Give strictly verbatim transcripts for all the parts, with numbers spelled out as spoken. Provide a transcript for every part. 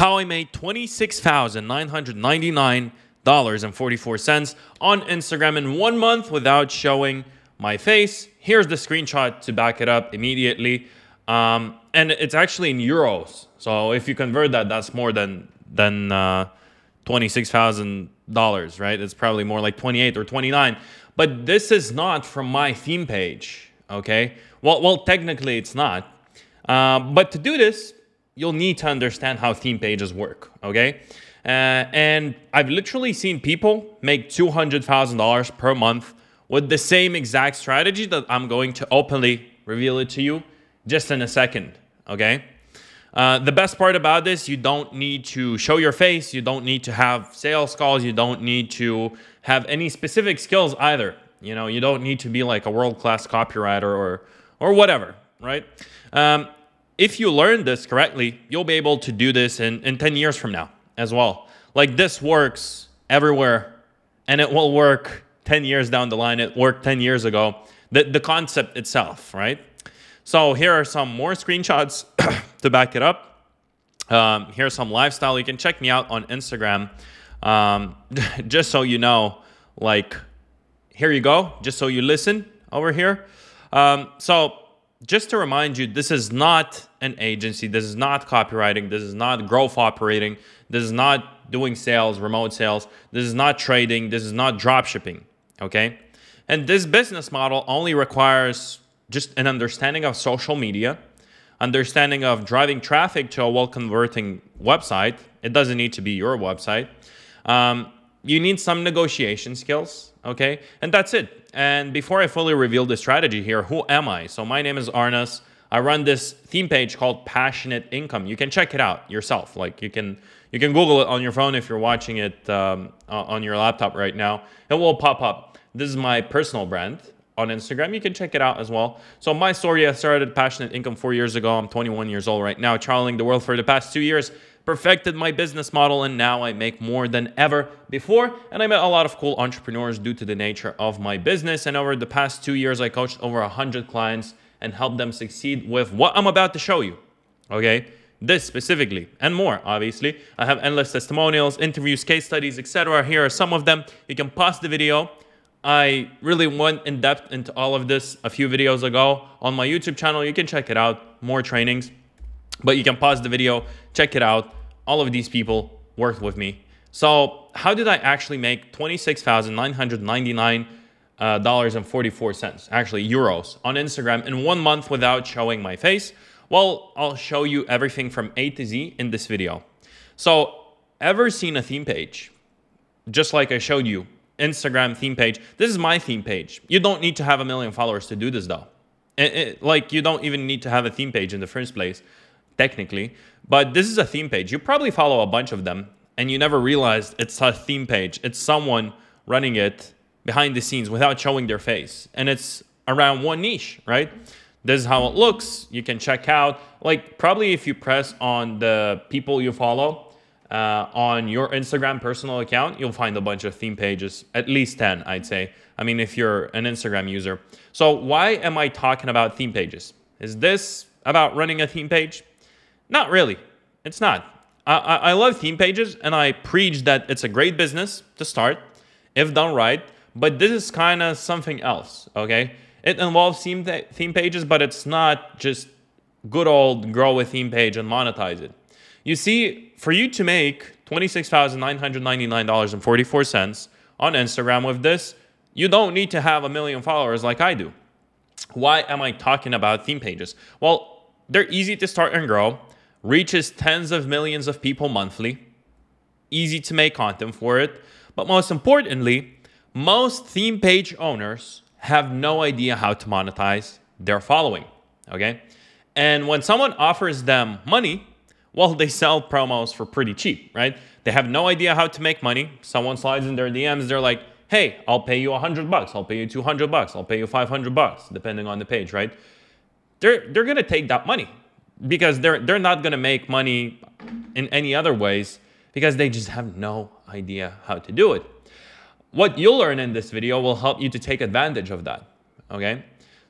how I made twenty-six thousand nine hundred ninety-nine dollars and forty-four cents on Instagram in one month without showing my face. Here's the screenshot to back it up immediately. Um, and it's actually in euros. So if you convert that, that's more than, than uh, twenty-six thousand dollars, right? It's probably more like twenty-eight or twenty-nine. But this is not from my theme page, okay? Well, well technically it's not. Uh, but to do this, you'll need to understand how theme pages work, okay? Uh, and I've literally seen people make two hundred thousand dollars per month with the same exact strategy that I'm going to openly reveal it to you just in a second, okay? Uh, the best part about this, you don't need to show your face, you don't need to have sales calls, you don't need to have any specific skills either. You know, you don't need to be like a world-class copywriter or, or whatever, right? Um, if you learn this correctly, you'll be able to do this in, in ten years from now as well. Like, this works everywhere, and it will work ten years down the line. It worked ten years ago, the, the concept itself, right? So here are some more screenshots to back it up. Um, here's some lifestyle. You can check me out on Instagram. Um, just so you know, like, here you go. Just so you listen over here. Um, so just to remind you, this is not an agency. This is not copywriting. This is not growth operating. This is not doing sales, remote sales. This is not trading. This is not drop shipping. Okay. And this business model only requires just an understanding of social media, understanding of driving traffic to a well-converting website. It doesn't need to be your website. Um, you need some negotiation skills, okay? And that's it. And before I fully reveal the strategy here, who am I? So my name is Arnas. I run this theme page called Passionate Income. You can check it out yourself. Like, you can you can Google it on your phone if you're watching it um, on your laptop right now. It will pop up. This is my personal brand. On Instagram, you can check it out as well. So my story, I started Passionate Income four years ago. I'm twenty-one years old right now, traveling the world for the past two years, perfected my business model, and now I make more than ever before. And I met a lot of cool entrepreneurs due to the nature of my business. And over the past two years, I coached over one hundred clients and helped them succeed with what I'm about to show you, okay? This specifically, and more, obviously. I have endless testimonials, interviews, case studies, et cetera. Here are some of them. You can pause the video. I really went in depth into all of this a few videos ago on my YouTube channel. You can check it out, more trainings, but you can pause the video, check it out. All of these people worked with me. So how did I actually make twenty-six thousand nine hundred ninety-nine dollars and forty-four cents, actually euros, on Instagram in one month without showing my face? Well, I'll show you everything from A to Z in this video. So, ever seen a theme page? Just like I showed you. Instagram theme page. This is my theme page. You don't need to have a million followers to do this, though. It, it, like, you don't even need to have a theme page in the first place, technically. But this is a theme page. You probably follow a bunch of them, and you never realized it's a theme page. It's someone running it behind the scenes without showing their face. And it's around one niche, right? This is how it looks. You can check out. Like, probably if you press on the people you follow, Uh, on your Instagram personal account, you'll find a bunch of theme pages, at least ten, I'd say. I mean, if you're an Instagram user. So why am I talking about theme pages? Is this about running a theme page? Not really. It's not. I, I, I love theme pages, and I preach that it's a great business to start, if done right. But this is kind of something else, okay? It involves theme, theme pages, but it's not just good old grow a theme page and monetize it. You see, for you to make twenty-six thousand nine hundred ninety-nine dollars and forty-four cents on Instagram with this, you don't need to have a million followers like I do. Why am I talking about theme pages? Well, they're easy to start and grow, reaches tens of millions of people monthly, easy to make content for it. But most importantly, most theme page owners have no idea how to monetize their following, okay? And when someone offers them money, well, they sell promos for pretty cheap, right? They have no idea how to make money. Someone slides in their D Ms, they're like, hey, I'll pay you one hundred bucks, I'll pay you two hundred bucks, I'll pay you five hundred bucks, depending on the page, right? They're, they're gonna take that money because they're, they're not gonna make money in any other ways because they just have no idea how to do it. What you'll learn in this video will help you to take advantage of that, okay?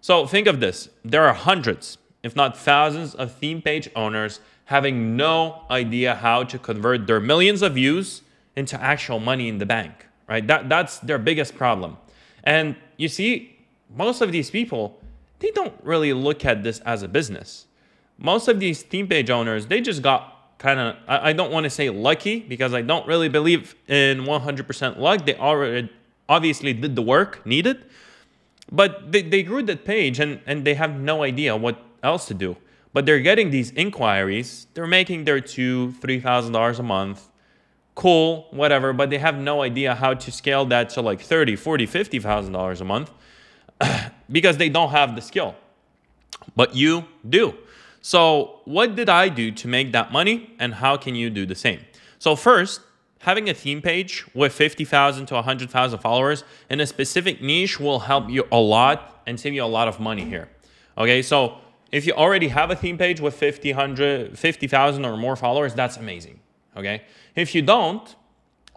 So think of this, there are hundreds, if not thousands of theme page owners having no idea how to convert their millions of views into actual money in the bank, right? That, that's their biggest problem. And you see, most of these people, they don't really look at this as a business. Most of these theme page owners, they just got kind of, I, I don't want to say lucky, because I don't really believe in one hundred percent luck. They already obviously did the work needed, but they, they grew that page and, and they have no idea what else to do. But they're getting these inquiries. They're making their two, three thousand dollars a month. Cool, whatever. But they have no idea how to scale that to like thirty, forty, fifty thousand dollars a month because they don't have the skill. But you do. So what did I do to make that money, and how can you do the same? So first, having a theme page with fifty thousand to a hundred thousand followers in a specific niche will help you a lot and save you a lot of money here. Okay, so if you already have a theme page with fifty thousand or more followers, that's amazing, okay? If you don't,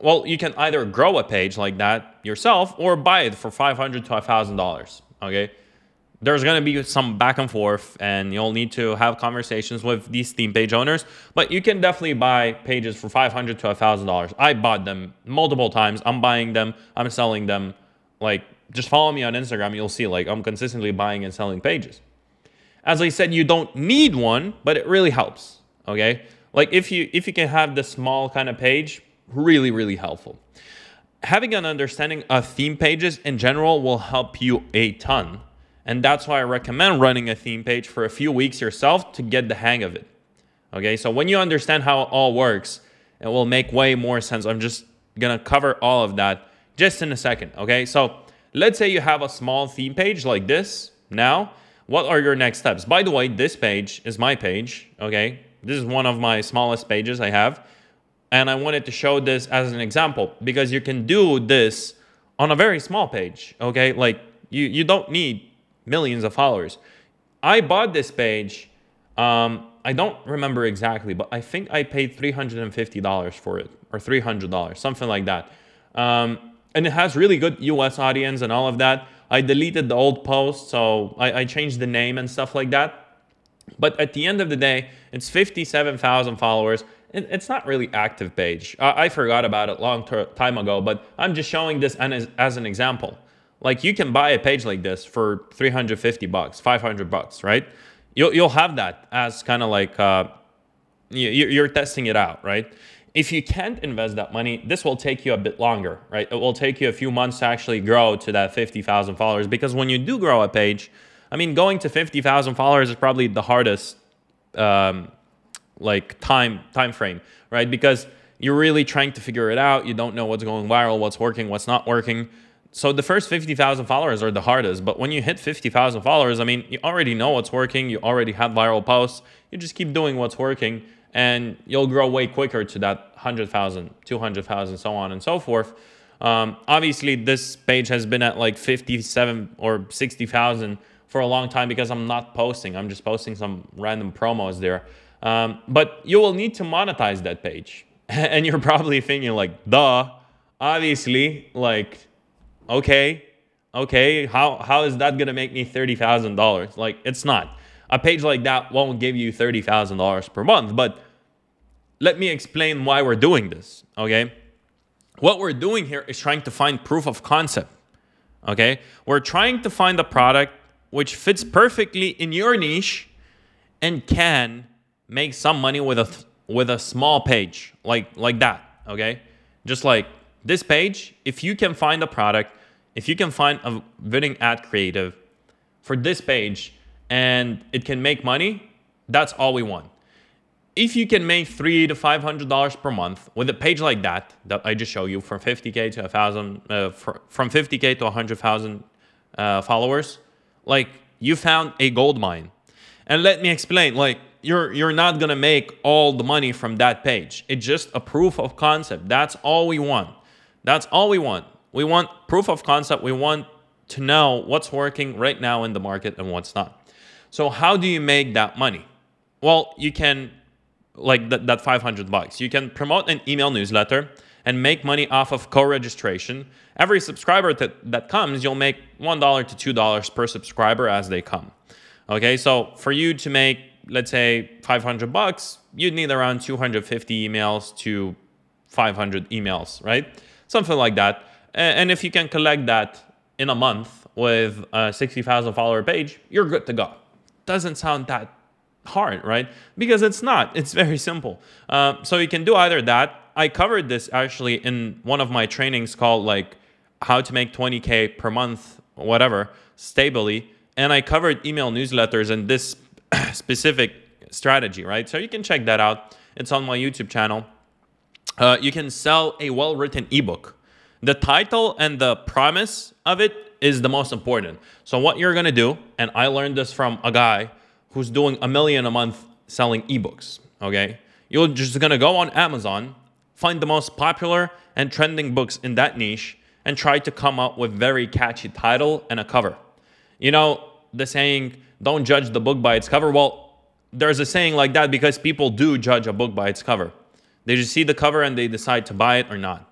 well, you can either grow a page like that yourself or buy it for five hundred dollars to one thousand dollars, okay? There's going to be some back and forth, and you'll need to have conversations with these theme page owners, but you can definitely buy pages for five hundred dollars to one thousand dollars. I bought them multiple times. I'm buying them. I'm selling them. Like, just follow me on Instagram. You'll see, like, I'm consistently buying and selling pages. As I said, you don't need one, but it really helps, okay? Like if you if you can have the small kind of page, really, really helpful. Having an understanding of theme pages in general will help you a ton. And that's why I recommend running a theme page for a few weeks yourself to get the hang of it, okay? So when you understand how it all works, it will make way more sense. I'm just gonna cover all of that just in a second, okay? So let's say you have a small theme page like this now. What are your next steps? By the way, this page is my page, okay? This is one of my smallest pages I have. And I wanted to show this as an example because you can do this on a very small page, okay? Like you, you don't need millions of followers. I bought this page. Um, I don't remember exactly, but I think I paid three hundred fifty dollars for it or three hundred dollars, something like that. Um, and it has really good U S audience and all of that. I deleted the old post, so I, I changed the name and stuff like that. But at the end of the day, it's fifty-seven thousand followers. It, it's not really active page. I, I forgot about it a long time ago, but I'm just showing this as, as an example. Like you can buy a page like this for three hundred fifty bucks, five hundred bucks, right? You'll, you'll have that as kind of like uh, you, you're testing it out, right? If you can't invest that money, this will take you a bit longer, right? It will take you a few months to actually grow to that fifty thousand followers, because when you do grow a page, I mean, going to fifty thousand followers is probably the hardest um, like time, time frame, right? Because you're really trying to figure it out. You don't know what's going viral, what's working, what's not working. So the first fifty thousand followers are the hardest, but when you hit fifty thousand followers, I mean, you already know what's working. You already have viral posts. You just keep doing what's working, and you'll grow way quicker to that one hundred thousand, two hundred thousand, so on and so forth. Um, obviously, this page has been at like fifty-seven or sixty thousand for a long time because I'm not posting. I'm just posting some random promos there. Um, but you will need to monetize that page. And you're probably thinking like, duh, obviously, like, okay, okay, how, how is that gonna make me thirty thousand dollars? Like, it's not. A page like that won't give you thirty thousand dollars per month, but let me explain why we're doing this, okay? What we're doing here is trying to find proof of concept, okay? We're trying to find a product which fits perfectly in your niche and can make some money with a, with a small page like, like that, okay? Just like this page, if you can find a product, if you can find a winning ad creative for this page, and it can make money, that's all we want. If you can make three to five hundred dollars per month with a page like that that I just showed you, from fifty K to a thousand, uh, from fifty K to a hundred thousand uh, followers, like you found a gold mine. And let me explain. Like you're you're not gonna make all the money from that page. It's just a proof of concept. That's all we want. That's all we want. We want proof of concept. We want to know what's working right now in the market and what's not. So how do you make that money? Well, you can, like th that five hundred bucks, you can promote an email newsletter and make money off of co-registration. Every subscriber that, that comes, you'll make one dollar to two dollars per subscriber as they come. Okay, so for you to make, let's say five hundred bucks, you'd need around two hundred fifty emails to five hundred emails, right? Something like that. And if you can collect that in a month with a sixty thousand follower page, you're good to go. Doesn't sound that hard, right? Because it's not, it's very simple. Uh, so you can do either that. I covered this actually in one of my trainings called like how to make twenty K per month, whatever, stably. And I covered email newsletters and this specific strategy, right? So you can check that out. It's on my YouTube channel. Uh, you can sell a well-written ebook. The title and the promise of it is the most important. So what you're gonna do, and I learned this from a guy who's doing a million a month selling ebooks, okay? You're just gonna go on Amazon, find the most popular and trending books in that niche, and try to come up with very catchy title and a cover. You know, the saying, don't judge the book by its cover. Well, there's a saying like that because people do judge a book by its cover. They just see the cover and they decide to buy it or not.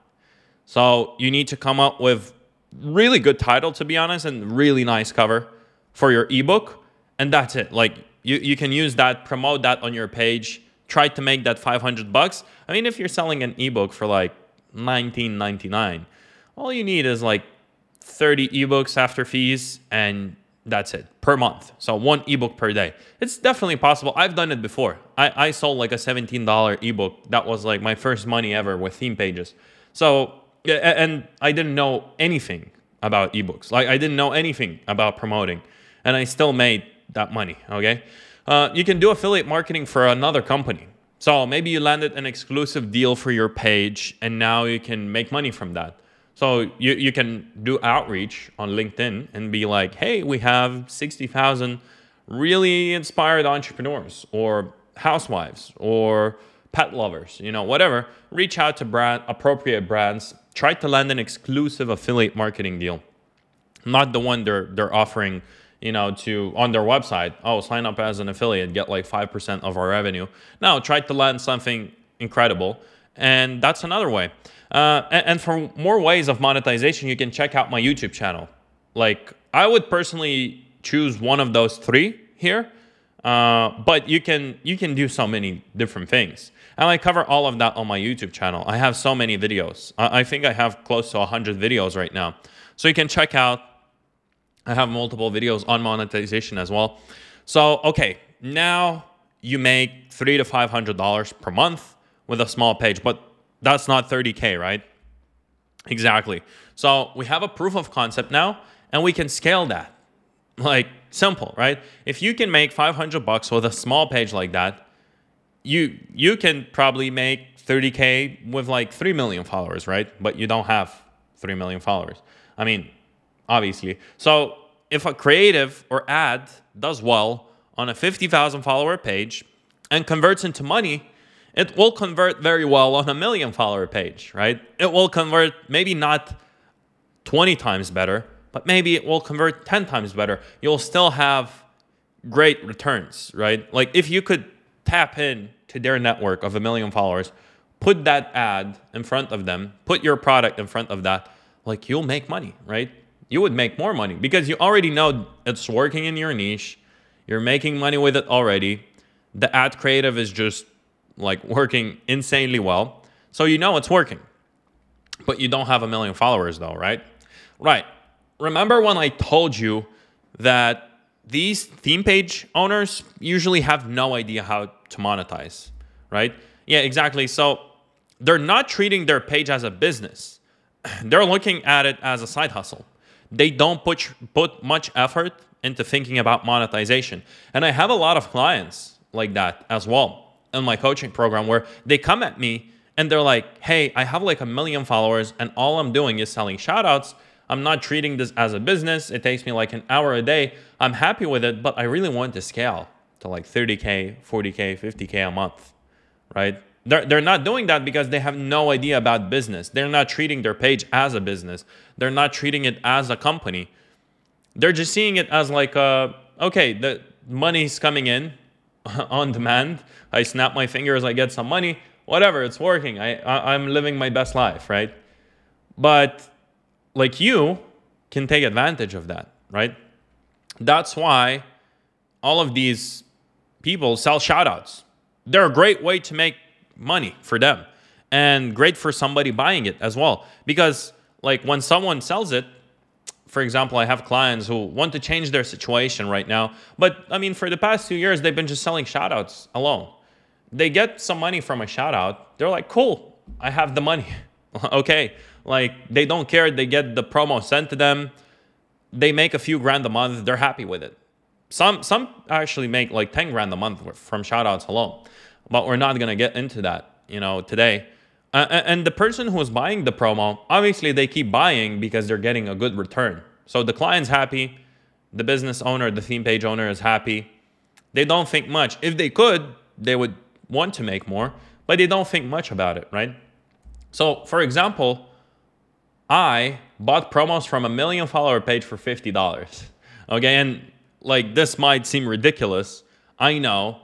So you need to come up with really good title, to be honest, and really nice cover for your ebook. And that's it. Like you, you can use that, promote that on your page, try to make that five hundred bucks. I mean, if you're selling an ebook for like nineteen ninety-nine, all you need is like thirty ebooks after fees, and that's it, per month. So one ebook per day. It's definitely possible. I've done it before. I, I sold like a seventeen dollar ebook. That was like my first money ever with theme pages. So, and I didn't know anything about ebooks. Like I didn't know anything about promoting, and I still made that money, okay? Uh, you can do affiliate marketing for another company. So maybe you landed an exclusive deal for your page, and now you can make money from that. So you, you can do outreach on LinkedIn and be like, hey, we have sixty thousand really inspired entrepreneurs or housewives or pet lovers, you know, whatever. Reach out to brand, appropriate brands. Try to land an exclusive affiliate marketing deal. Not the one they're, they're offering, you know, to on their website. Oh, sign up as an affiliate, get like five percent of our revenue. No, try to land something incredible. And that's another way. Uh, and, and for more ways of monetization, you can check out my YouTube channel. Like I would personally choose one of those three here, uh, but you can you can do so many different things. And I cover all of that on my YouTube channel. I have so many videos. I, I think I have close to one hundred videos right now. So you can check out. I have multiple videos on monetization as well. So, okay, now you make three to five hundred dollars per month with a small page, but that's not thirty K, right? Exactly. So we have a proof of concept now, and we can scale that. Like simple, right? If you can make five hundred bucks with a small page like that, you you can probably make thirty K with like three million followers, right? But you don't have three million followers. I mean, obviously. So if a creative or ad does well on a fifty thousand follower page and converts into money, it will convert very well on a million follower page, right? It will convert maybe not twenty times better, but maybe it will convert ten times better. You'll still have great returns, right? Like if you could tap in to their network of a million followers, put that ad in front of them, put your product in front of that, like you'll make money, right? You would make more money because you already know it's working in your niche. You're making money with it already. The ad creative is just like working insanely well. So you know it's working, but you don't have a million followers though, right? Right, remember when I told you that these theme page owners usually have no idea how to monetize, right? Yeah, exactly, so they're not treating their page as a business. They're looking at it as a side hustle. They don't put, put much effort into thinking about monetization. And I have a lot of clients like that as well in my coaching program, where they come at me and they're like, hey, I have like a million followers and all I'm doing is selling shout outs. I'm not treating this as a business. It takes me like an hour a day. I'm happy with it, but I really want to scale to like thirty K, forty K, fifty K a month, right? They're, they're not doing that because they have no idea about business. They're not treating their page as a business. They're not treating it as a company. They're just seeing it as like, a, okay, the money's coming in on demand. I snap my fingers, I get some money, whatever, it's working. I, I, I'm living my best life, right? But like you can take advantage of that, right? That's why all of these people sell shout outs. they're a great way to make money for them and great for somebody buying it as well. Because like when someone sells it, for example, I have clients who want to change their situation right now, but I mean, for the past two years, they've been just selling shout outs alone. They get some money from a shout out. They're like, cool, I have the money. Okay. Like they don't care. They get the promo sent to them. They make a few grand a month. They're happy with it. Some, some actually make like ten grand a month from shout outs alone, but we're not going to get into that, you know, today. Uh, and the person who is buying the promo, obviously they keep buying because they're getting a good return. So the client's happy. The business owner, the theme page owner is happy. They don't think much. If they could, they would want to make more, but they don't think much about it, right? So for example, I bought promos from a million follower page for fifty dollars. Okay. And like this might seem ridiculous. I know.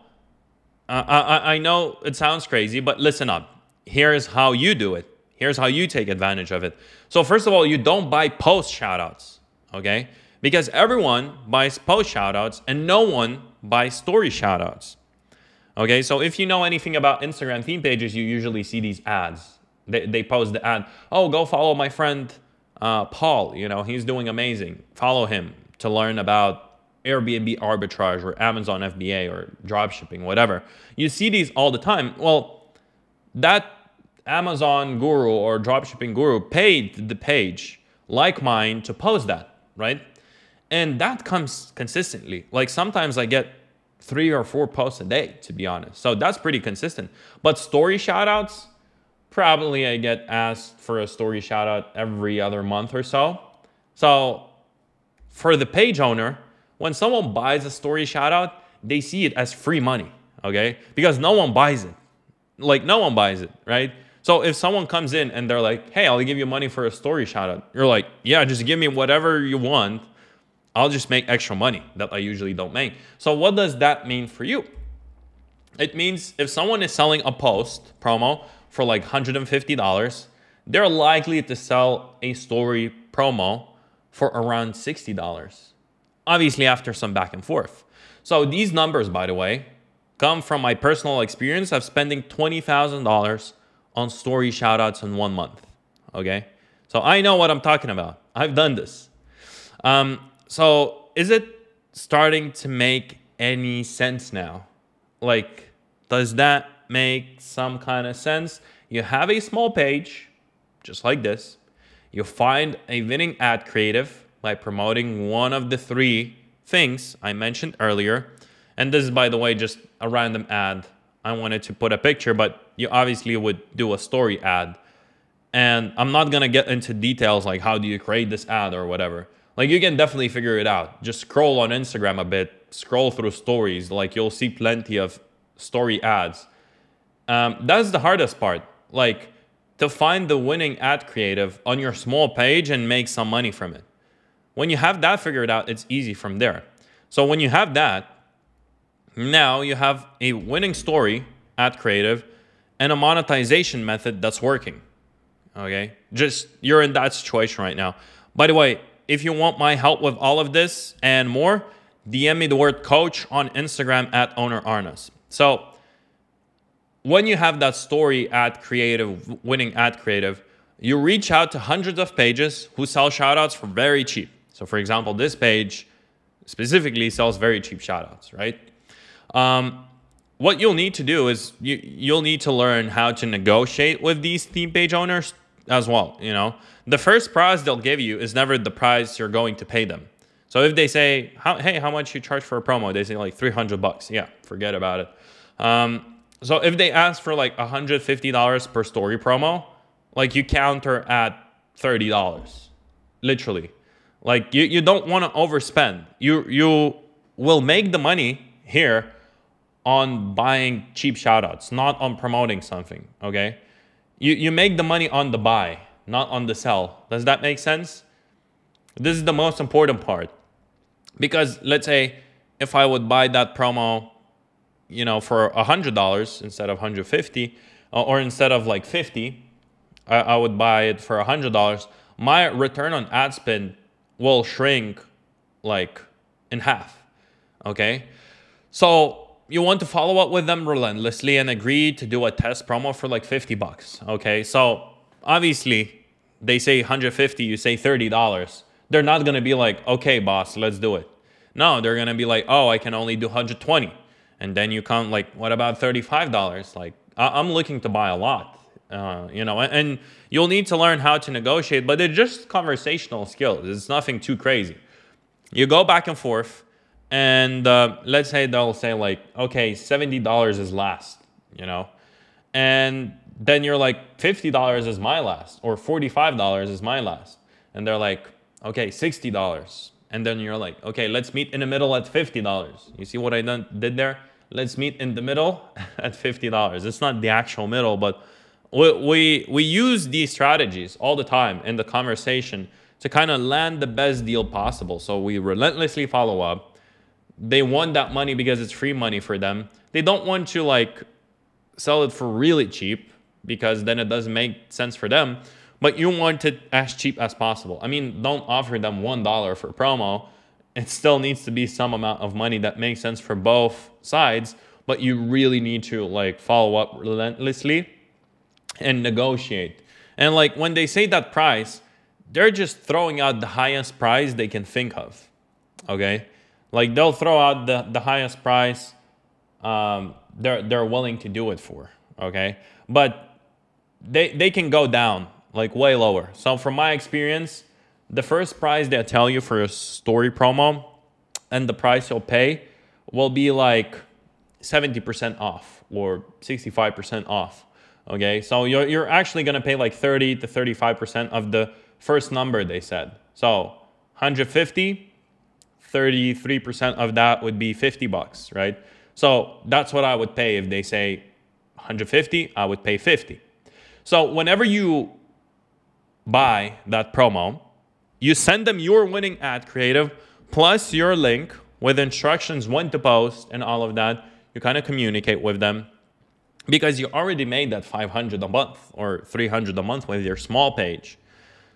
Uh, I, I know it sounds crazy, but listen up. Here's how you do it. Here's how you take advantage of it. So first of all, you don't buy post shoutouts, okay? Because everyone buys post shoutouts and no one buys story shoutouts, okay? So if you know anything about Instagram theme pages, you usually see these ads. They, they post the ad, oh, go follow my friend uh, Paul, you know, he's doing amazing. Follow him to learn about Airbnb arbitrage or Amazon F B A or dropshipping, whatever. You see these all the time. Well, that Amazon guru or dropshipping guru paid the page like mine to post that, right? And that comes consistently. Like sometimes I get three or four posts a day, to be honest. So that's pretty consistent. But story shout outs, probably I get asked for a story shout out every other month or so. So for the page owner, when someone buys a story shout out, they see it as free money, okay? Because no one buys it. Like no one buys it, right? So if someone comes in and they're like, hey, I'll give you money for a story shout out. You're like, yeah, just give me whatever you want. I'll just make extra money that I usually don't make. So what does that mean for you? It means if someone is selling a post promo for like one hundred fifty dollars, they're likely to sell a story promo for around sixty dollars. Obviously after some back and forth. So these numbers, by the way, come from my personal experience of spending twenty thousand dollars on story shoutouts in one month, okay? So I know what I'm talking about. I've done this. Um, so is it starting to make any sense now? Like, does that make some kind of sense? You have a small page, just like this. You find a winning ad creative by promoting one of the three things I mentioned earlier. And this is, by the way, just a random ad. I wanted to put a picture, but you obviously would do a story ad. And I'm not going to get into details like how do you create this ad or whatever. Like you can definitely figure it out. Just scroll on Instagram a bit, scroll through stories. Like you'll see plenty of story ads. Um, that's the hardest part. Like to find the winning ad creative on your small page and make some money from it. When you have that figured out, it's easy from there. So when you have that, now you have a winning story ad creative and a monetization method that's working, okay? Just you're in that situation right now. By the way, if you want my help with all of this and more, D M me the word coach on Instagram at ownerarnas. So when you have that story ad creative, winning ad creative, you reach out to hundreds of pages who sell shoutouts for very cheap. So for example, this page specifically sells very cheap shoutouts, right? Um, what you'll need to do is you, you'll need to learn how to negotiate with these theme page owners as well. You know, the first prize they'll give you is never the price you're going to pay them. So if they say, how, hey, how much you charge for a promo? They say like three hundred bucks. Yeah, forget about it. Um, so if they ask for like one hundred fifty dollars per story promo, like you counter at thirty dollars, literally. Like you, you don't want to overspend. You, you will make the money here on buying cheap shoutouts, not on promoting something, okay? You, you make the money on the buy, not on the sell. Does that make sense? This is the most important part because let's say if I would buy that promo, you know, for one hundred dollars instead of one hundred fifty dollars or instead of like fifty dollars, I, I would buy it for one hundred dollars. My return on ad spend will shrink like in half, okay? So you want to follow up with them relentlessly and agree to do a test promo for like fifty bucks. Okay, so obviously they say one hundred fifty, you say thirty dollars. They're not gonna be like, okay, boss, let's do it. No, they're gonna be like, oh, I can only do one hundred twenty. And then you come like, what about thirty-five dollars? Like, I I'm looking to buy a lot, uh, you know, and, and you'll need to learn how to negotiate, but they're just conversational skills. It's nothing too crazy. You go back and forth, and uh, let's say they'll say like, okay, seventy dollars is last, you know, and then you're like, fifty dollars is my last, or forty-five dollars is my last. And they're like, okay, sixty dollars. And then you're like, okay, let's meet in the middle at fifty dollars. You see what I done, did there? Let's meet in the middle at fifty dollars. It's not the actual middle, but we, we, we use these strategies all the time in the conversation to kind of land the best deal possible. So we relentlessly follow up. They want that money because it's free money for them. They don't want to like sell it for really cheap because then it doesn't make sense for them. But you want it as cheap as possible. I mean, don't offer them one dollar for promo. It still needs to be some amount of money that makes sense for both sides, but you really need to like follow up relentlessly and negotiate. And like when they say that price, they're just throwing out the highest price they can think of, okay? Like they'll throw out the, the highest price um, they're, they're willing to do it for, okay? But they, they can go down. Like way lower. So from my experience, the first price they'll tell you for a story promo and the price you'll pay will be like seventy percent off or sixty-five percent off. Okay, so you're, you're actually gonna pay like thirty to thirty-five percent of the first number they said. So one hundred fifty, thirty-three percent of that would be fifty bucks, right? So that's what I would pay if they say one hundred fifty, I would pay fifty. So whenever you buy that promo, you send them your winning ad creative plus your link with instructions when to post and all of that. You kind of communicate with them because you already made that five hundred a month or three hundred a month with your small page.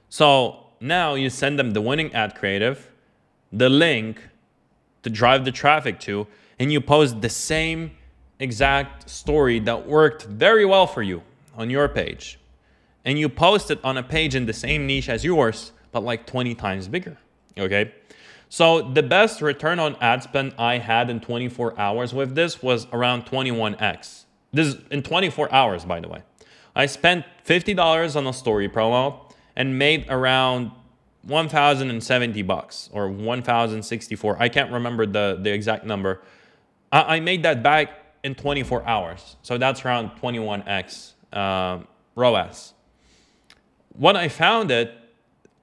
So now you send them the winning ad creative, the link to drive the traffic to, and you post the same exact story that worked very well for you on your page. And you post it on a page in the same niche as yours, but like twenty times bigger, okay? So the best return on ad spend I had in twenty-four hours with this was around twenty-one X. This is in twenty-four hours, by the way. I spent fifty dollars on a story promo and made around one thousand seventy bucks or one thousand sixty-four. I can't remember the, the exact number. I, I made that back in twenty-four hours. So that's around twenty-one X uh, R O A S. When I found it,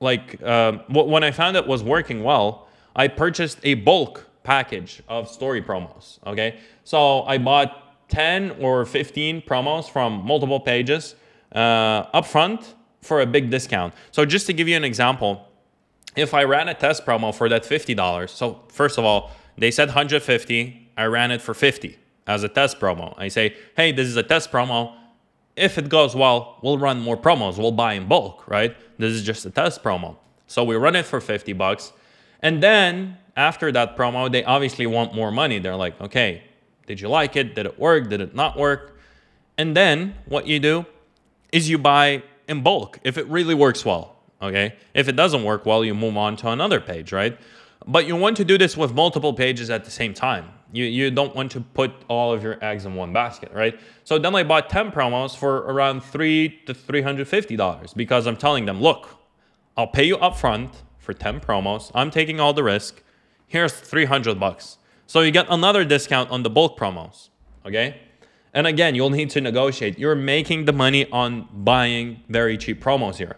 like uh, when I found it was working well, I purchased a bulk package of story promos. Okay, so I bought ten or fifteen promos from multiple pages uh, upfront for a big discount. So just to give you an example, if I ran a test promo for that fifty dollars, so first of all, they said one hundred fifty, I ran it for fifty as a test promo. I say, hey, this is a test promo. If it goes well, we'll run more promos. We'll buy in bulk, right? This is just a test promo. So we run it for fifty bucks. And then after that promo, they obviously want more money. They're like, okay, did you like it? Did it work? Did it not work? And then what you do is you buy in bulk if it really works well, okay? If it doesn't work well, you move on to another page, right? But you want to do this with multiple pages at the same time. You, you don't want to put all of your eggs in one basket, right? So then I bought ten promos for around three hundred to three hundred fifty dollars because I'm telling them, look, I'll pay you upfront for ten promos. I'm taking all the risk. Here's three hundred bucks. So you get another discount on the bulk promos, okay? And again, you'll need to negotiate. You're making the money on buying very cheap promos here,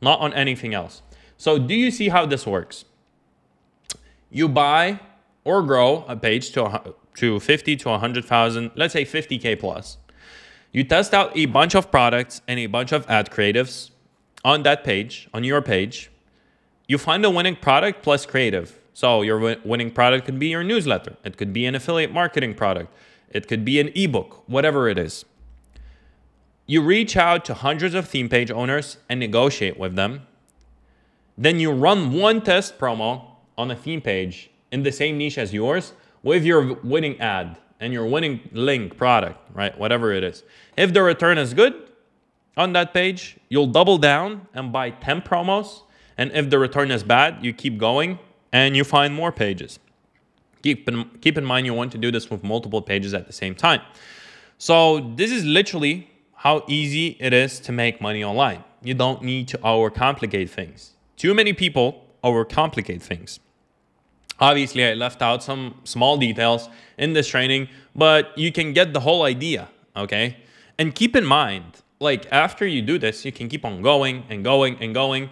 not on anything else. So do you see how this works? You buy or grow a page to, to fifty to one hundred thousand, let's say fifty K plus. You test out a bunch of products and a bunch of ad creatives on that page, on your page. You find a winning product plus creative. So your winning product could be your newsletter. It could be an affiliate marketing product. It could be an ebook, whatever it is. You reach out to hundreds of theme page owners and negotiate with them. Then you run one test promo on a theme page in the same niche as yours with your winning ad and your winning link product, right? Whatever it is. If the return is good on that page, you'll double down and buy ten promos. And if the return is bad, you keep going and you find more pages. Keep in, keep in mind, you want to do this with multiple pages at the same time. So this is literally how easy it is to make money online. You don't need to overcomplicate things. Too many people overcomplicate things. Obviously, I left out some small details in this training, but you can get the whole idea, okay? And keep in mind, like after you do this, you can keep on going and going and going.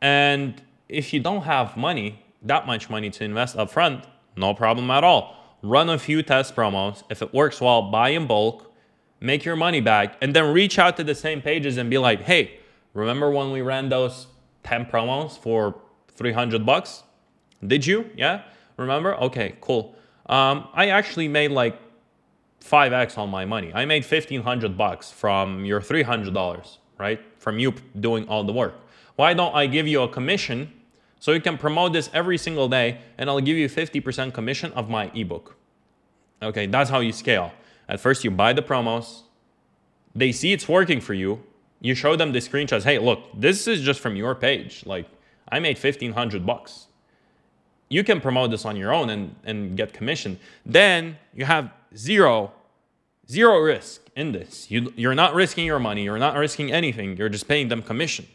And if you don't have money, that much money to invest upfront, no problem at all. Run a few test promos. If it works well, buy in bulk, make your money back, and then reach out to the same pages and be like, hey, remember when we ran those ten promos for three hundred bucks? Did you? Yeah? Remember? Okay, cool. Um, I actually made like five X on my money. I made fifteen hundred bucks from your three hundred dollars, right? From you doing all the work. Why don't I give you a commission so you can promote this every single day, and I'll give you fifty percent commission of my ebook. Okay, that's how you scale. At first, you buy the promos. They see it's working for you. You show them the screenshots. Hey, look, this is just from your page. Like, I made fifteen hundred bucks. You can promote this on your own and, and get commission. Then you have zero, zero risk in this. You, you're not risking your money. You're not risking anything. You're just paying them commission.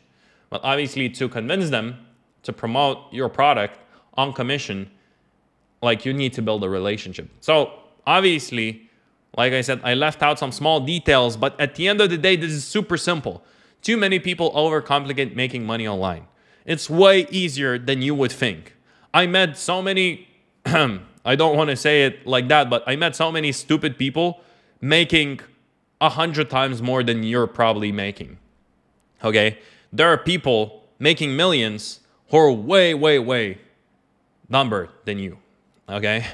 But obviously, to convince them to promote your product on commission, like you need to build a relationship. So obviously, like I said, I left out some small details, but at the end of the day, this is super simple. Too many people overcomplicate making money online. It's way easier than you would think. I met so many, I don't want to say it like that, but I met so many stupid people making a hundred times more than you're probably making. Okay, there are people making millions who are way, way, way numbered than you, okay?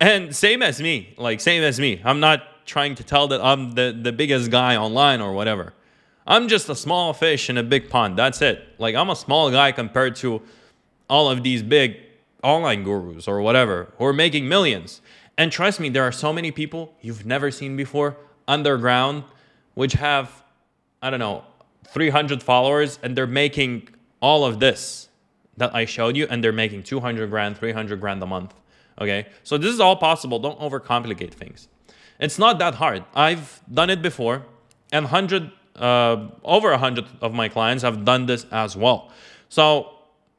And same as me, like same as me. I'm not trying to tell that I'm the, the biggest guy online or whatever. I'm just a small fish in a big pond, that's it. Like I'm a small guy compared to all of these big online gurus or whatever who are making millions. And trust me, there are so many people you've never seen before underground, which have, I don't know, three hundred followers, and they're making all of this that I showed you, and they're making two hundred grand, three hundred grand a month, okay? So this is all possible. Don't overcomplicate things. It's not that hard. I've done it before, and hundred, uh, over one hundred of my clients have done this as well. So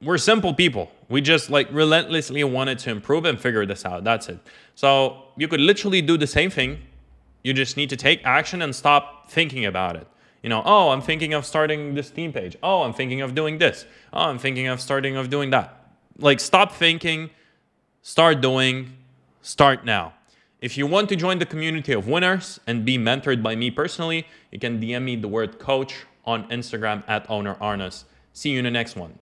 we're simple people. We just like relentlessly wanted to improve and figure this out. That's it. So you could literally do the same thing. You just need to take action and stop thinking about it. You know, oh, I'm thinking of starting this theme page. Oh, I'm thinking of doing this. Oh, I'm thinking of starting of doing that. Like, stop thinking, start doing, start now. If you want to join the community of winners and be mentored by me personally, you can D M me the word coach on Instagram at ownerarnas. See you in the next one.